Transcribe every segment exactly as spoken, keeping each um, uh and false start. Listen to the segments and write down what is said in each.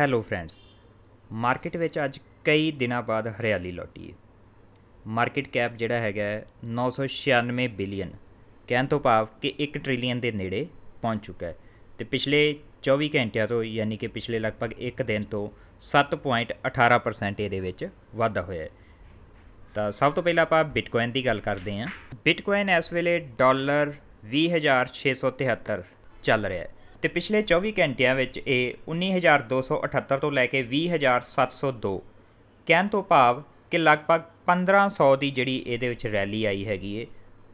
Hello friends, market ਵਿੱਚ ਅੱਜ ਕਈ ਦਿਨਾਂ ਬਾਅਦ ਹਰਿਆਲੀ ਲੌਟੀ ਹੈ। ਮਾਰਕੀਟ ਕੈਪ ਜਿਹੜਾ ਹੈਗਾ ਨੌ ਸੌ ਛਿਆਨਵੇਂ ਬਿਲੀਅਨ, ਕਹਿਣ ਤੋਂ ਭਾਵ ਕਿ ਇੱਕ ਟ੍ਰਿਲੀਅਨ ਦੇ ਨੇੜੇ ਪਹੁੰਚ ਚੁੱਕਾ ਹੈ ਅਤੇ ਪਿਛਲੇ ਚੌਵੀ ਘੰਟਿਆਂ ਤੋਂ ਯਾਨੀ ਕਿ ਪਿਛਲੇ ਲਗਭਗ ਇੱਕ ਦਿਨ ਤੋਂ ਸੱਤ ਪੁਆਇੰਟ ਅਠਾਰਾਂ ਪਰਸੈਂਟ ਇਹਦੇ ਵਿੱਚ ਵਾਧਾ ਹੋਇਆ ਹੈ। ਤਾਂ ਸਭ ਤੋਂ ਪਹਿਲਾਂ ਆਪਾਂ ਬਿਟਕੋਇਨ ਦੀ ਗੱਲ ਕਰਦੇ ਹਾਂ। ਬਿਟਕੋਇਨ ਇਸ ਵੇਲੇ ਡਾਲਰ ਵੀਹ ਹਜ਼ਾਰ ਛੇ ਸੌ ਤਿਹੱਤਰ ਚੱਲ ਰਿਹਾ ਹੈ ਅਤੇ ਪਿਛਲੇ ਚੌਵੀ ਘੰਟਿਆਂ ਵਿੱਚ ਇਹ ਉੱਨੀ ਹਜ਼ਾਰ ਦੋ ਸੌ ਅਠੱਤਰ ਤੋਂ ਲੈ ਕੇ ਵੀਹ ਹਜ਼ਾਰ ਸੱਤ ਸੌ ਦੋ, ਕਹਿਣ ਤੋਂ ਭਾਵ ਕਿ ਲਗਭਗ ਪੰਦਰਾਂ ਸੌ ਦੀ ਜਿਹੜੀ ਇਹਦੇ ਵਿੱਚ ਰੈਲੀ ਆਈ ਹੈਗੀ ਹੈ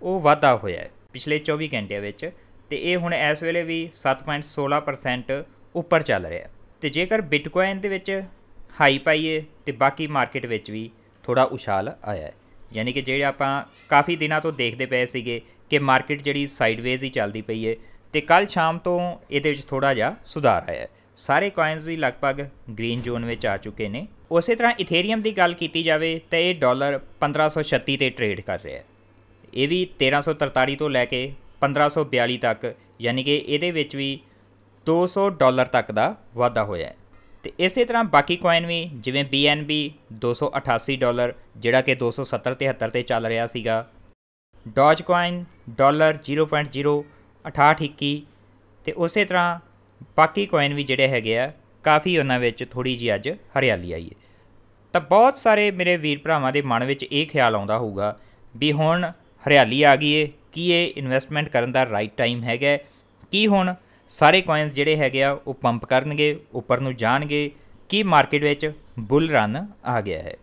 ਉਹ ਵਾਧਾ ਹੋਇਆ ਹੈ ਪਿਛਲੇ ਚੌਵੀ ਘੰਟਿਆਂ ਵਿੱਚ, ਅਤੇ ਇਹ ਹੁਣ ਇਸ ਵੇਲੇ ਵੀ ਸੱਤ ਪੁਆਇੰਟ ਸੋਲਾਂ ਪਰਸੈਂਟ ਉੱਪਰ ਚੱਲ ਰਿਹਾ। ਅਤੇ ਜੇਕਰ ਬਿਟਕੋਇਨ ਦੇ ਵਿੱਚ ਹਾਈ ਪਾਈਏ ਅਤੇ ਬਾਕੀ ਮਾਰਕੀਟ ਵਿੱਚ ਵੀ ਥੋੜ੍ਹਾ ਉਛਾਲ ਆਇਆ, ਯਾਨੀ ਕਿ ਜਿਹੜੇ ਆਪਾਂ ਕਾਫੀ ਦਿਨਾਂ ਤੋਂ ਦੇਖਦੇ ਪਏ ਸੀਗੇ ਕਿ ਮਾਰਕੀਟ ਜਿਹੜੀ ਸਾਈਡਵੇਜ਼ ਹੀ ਚੱਲਦੀ ਪਈ ਹੈ, ਅਤੇ ਕੱਲ੍ਹ ਸ਼ਾਮ ਤੋਂ ਇਹਦੇ ਵਿੱਚ ਥੋੜ੍ਹਾ ਜਿਹਾ ਸੁਧਾਰ ਆਇਆ। ਸਾਰੇ ਕੋਇਨਸ ਵੀ ਲਗਭਗ ਗ੍ਰੀਨ ਜ਼ੋਨ ਵਿੱਚ ਆ ਚੁੱਕੇ ਨੇ। ਉਸੇ ਤਰ੍ਹਾਂ ਇਥੇਰੀਅਮ ਦੀ ਗੱਲ ਕੀਤੀ ਜਾਵੇ ਤਾਂ ਇਹ ਡਾਲਰ ਪੰਦਰਾਂ ਸੌ ਛੱਤੀ 'ਤੇ ਟਰੇਡ ਕਰ ਰਿਹਾ ਹੈ। ਇਹ ਵੀ ਤੇਰ੍ਹਾਂ ਸੌ ਤਰਤਾਲੀ ਤੋਂ ਲੈ ਕੇ ਪੰਦਰਾਂ ਸੌ ਬਿਆਲੀ ਤੱਕ, ਯਾਨੀ ਕਿ ਇਹਦੇ ਵਿੱਚ ਵੀ ਦੋ ਸੌ ਡਾਲਰ ਤੱਕ ਦਾ ਵਾਧਾ ਹੋਇਆ ਹੈ। ਅਤੇ ਇਸੇ ਤਰ੍ਹਾਂ ਬਾਕੀ ਕੋਇਨ ਵੀ, ਜਿਵੇਂ ਬੀ ਐਨ ਬੀ ਦੋ ਸੌ ਅਠਾਸੀ ਡਾਲਰ ਜਿਹੜਾ ਕਿ ਦੋ ਸੌ ਸੱਤਰ ਤਿਹੱਤਰ 'ਤੇ ਚੱਲ ਰਿਹਾ ਸੀਗਾ, dogecoin dollar zero point zero ਅਠਾਹਠ ਇੱਕੀ, ਅਤੇ ਉਸੇ ਤਰ੍ਹਾਂ ਬਾਕੀ ਕੋਇਨ ਵੀ ਜਿਹੜੇ ਹੈਗੇ ਆ ਕਾਫੀ ਉਹਨਾਂ ਵਿੱਚ ਥੋੜ੍ਹੀ ਜਿਹੀ ਅੱਜ ਹਰਿਆਲੀ ਆਈ ਹੈ। ਤਾਂ ਬਹੁਤ ਸਾਰੇ ਮੇਰੇ ਵੀਰ ਭਰਾਵਾਂ ਦੇ ਮਨ ਵਿੱਚ ਇਹ ਖਿਆਲ ਆਉਂਦਾ ਹੋਊਗਾ ਵੀ ਹੁਣ ਹਰਿਆਲੀ ਆ ਗਈ ਹੈ, ਕੀ ਇਹ ਇਨਵੈਸਟਮੈਂਟ ਕਰਨ ਦਾ ਰਾਈਟ ਟਾਈਮ ਹੈਗਾ? ਕੀ ਹੁਣ ਸਾਰੇ ਕੋਇਨਸ ਜਿਹੜੇ ਹੈਗੇ ਆ ਉਹ ਪੰਪ ਕਰਨਗੇ, ਉੱਪਰ ਨੂੰ ਜਾਣਗੇ? ਕੀ ਮਾਰਕੀਟ ਵਿੱਚ ਬੁੱਲ ਰਨ ਆ ਗਿਆ ਹੈ?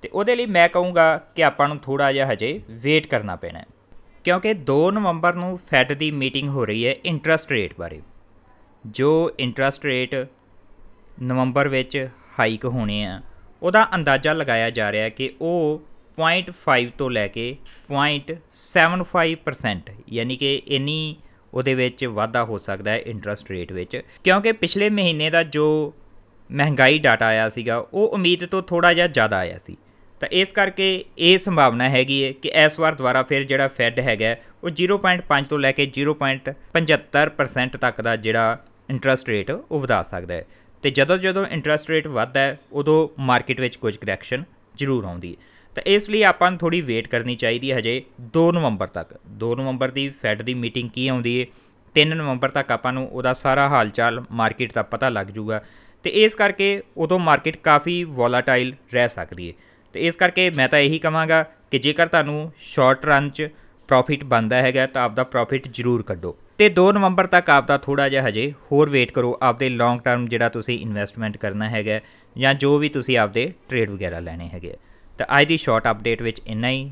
ਅਤੇ ਉਹਦੇ ਲਈ ਮੈਂ ਕਹੂੰਗਾ ਕਿ ਆਪਾਂ ਨੂੰ ਥੋੜ੍ਹਾ ਜਿਹਾ ਹਜੇ ਵੇਟ ਕਰਨਾ ਪੈਣਾ, ਕਿਉਂਕਿ ਦੋ ਨਵੰਬਰ ਨੂੰ ਫੈਡ ਦੀ ਮੀਟਿੰਗ ਹੋ ਰਹੀ ਹੈ ਇੰਟਰਸਟ ਰੇਟ ਬਾਰੇ। ਜੋ ਇੰਟਰਸਟ ਰੇਟ ਨਵੰਬਰ ਵਿੱਚ ਹਾਈਕ ਹੋਣੇ ਆ ਉਹਦਾ ਅੰਦਾਜ਼ਾ ਲਗਾਇਆ ਜਾ ਰਿਹਾ ਕਿ ਉਹ ਪੁਆਇੰਟ ਪੰਜ ਤੋਂ ਲੈ ਕੇ ਪੁਆਇੰਟ ਸੱਤਰ ਪੰਜ ਪਰਸੈਂਟ, ਯਾਨੀ ਕਿ ਇੰਨੀ ਉਹਦੇ ਵਿੱਚ ਵਾਧਾ ਹੋ ਸਕਦਾ ਹੈ ਇੰਟਰਸਟ ਰੇਟ ਵਿੱਚ, ਕਿਉਂਕਿ ਪਿਛਲੇ ਮਹੀਨੇ ਦਾ ਜੋ ਮਹਿੰਗਾਈ ਡਾਟਾ ਆਇਆ ਸੀਗਾ ਉਹ ਉਮੀਦ ਤੋਂ ਥੋੜ੍ਹਾ ਜਿਹਾ ਜ਼ਿਆਦਾ ਆਇਆ ਸੀ। ਤਾਂ ਇਸ ਕਰਕੇ ਇਹ ਸੰਭਾਵਨਾ ਹੈਗੀ ਹੈ ਕਿ ਇਸ ਵਾਰ ਦੁਬਾਰਾ ਫਿਰ ਜਿਹੜਾ ਫੈਡ ਹੈਗਾ ਉਹ ਜ਼ੀਰੋ ਪੁਆਇੰਟ ਪੰਜ ਤੋਂ ਲੈ ਕੇ ਜ਼ੀਰੋ ਪੁਆਇੰਟ ਪੰਝੱਤਰ ਪਰਸੈਂਟ ਤੱਕ ਦਾ ਜਿਹੜਾ ਇੰਟਰਸਟ ਰੇਟ ਉਹ ਵਧਾ ਸਕਦਾ ਹੈ। ਅਤੇ ਜਦੋਂ ਜਦੋਂ ਇੰਟਰਸਟ ਰੇਟ ਵੱਧਦਾ ਹੈ ਉਦੋਂ ਮਾਰਕੀਟ ਵਿੱਚ ਕੁਝ ਕਰੈਕਸ਼ਨ ਜ਼ਰੂਰ ਆਉਂਦੀ ਹੈ। ਤਾਂ ਇਸ ਲਈ ਆਪਾਂ ਨੂੰ ਥੋੜ੍ਹੀ ਵੇਟ ਕਰਨੀ ਚਾਹੀਦੀ ਹੈ ਹਜੇ ਦੋ ਨਵੰਬਰ ਤੱਕ। ਦੋ ਨਵੰਬਰ ਦੀ ਫੈਡ ਦੀ ਮੀਟਿੰਗ ਕੀ ਆਉਂਦੀ ਹੈ, ਤਿੰਨ ਨਵੰਬਰ ਤੱਕ ਆਪਾਂ ਨੂੰ ਉਹਦਾ ਸਾਰਾ ਹਾਲ ਚਾਲ ਮਾਰਕੀਟ ਦਾ ਪਤਾ ਲੱਗ ਜੂਗਾ, ਅਤੇ ਇਸ ਕਰਕੇ ਉਦੋਂ ਮਾਰਕੀਟ ਕਾਫੀ ਵੋਲਾਟਾਈਲ ਰਹਿ ਸਕਦੀ ਹੈ। ਅਤੇ ਇਸ ਕਰਕੇ ਮੈਂ ਤਾਂ ਇਹੀ ਕਹਾਂਗਾ ਕਿ ਜੇਕਰ ਤੁਹਾਨੂੰ ਸ਼ਾਰਟ ਰਨ 'ਚ ਪ੍ਰੋਫਿਟ ਬਣਦਾ ਹੈਗਾ ਤਾਂ ਆਪਦਾ ਪ੍ਰੋਫਿਟ ਜ਼ਰੂਰ ਕੱਢੋ, ਅਤੇ ਦੋ ਨਵੰਬਰ ਤੱਕ ਆਪਦਾ ਥੋੜ੍ਹਾ ਜਿਹਾ ਹਜੇ ਹੋਰ ਵੇਟ ਕਰੋ ਆਪਦੇ ਲੌਂਗ ਟਰਮ ਜਿਹੜਾ ਤੁਸੀਂ ਇਨਵੈਸਟਮੈਂਟ ਕਰਨਾ ਹੈਗਾ ਜਾਂ ਜੋ ਵੀ ਤੁਸੀਂ ਆਪਦੇ ਟਰੇਡ ਵਗੈਰਾ ਲੈਣੇ ਹੈਗੇ। ਤਾਂ ਅੱਜ ਦੀ ਸ਼ਾਰਟ ਅਪਡੇਟ ਵਿੱਚ ਇੰਨਾ ਹੀ।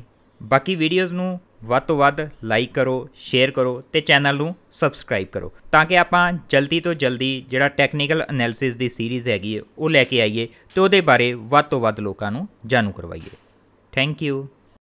ਬਾਕੀ ਵੀਡੀਓਜ਼ ਨੂੰ ਵੱਧ ਤੋਂ ਵੱਧ ਲਾਈਕ ਕਰੋ, ਸ਼ੇਅਰ ਕਰੋ ਅਤੇ ਚੈਨਲ ਨੂੰ ਸਬਸਕ੍ਰਾਈਬ ਕਰੋ ਤਾਂ ਕਿ ਆਪਾਂ ਜਲਦੀ ਤੋਂ ਜਲਦੀ ਜਿਹੜਾ ਟੈਕਨੀਕਲ ਅਨੈਲਿਸਿਸ ਦੀ ਸੀਰੀਜ਼ ਹੈਗੀ ਹੈ ਉਹ ਲੈ ਕੇ ਆਈਏ ਅਤੇ ਉਹਦੇ ਬਾਰੇ ਵੱਧ ਤੋਂ ਵੱਧ ਲੋਕਾਂ ਨੂੰ ਜਾਣੂ ਕਰਵਾਈਏ। Thank you.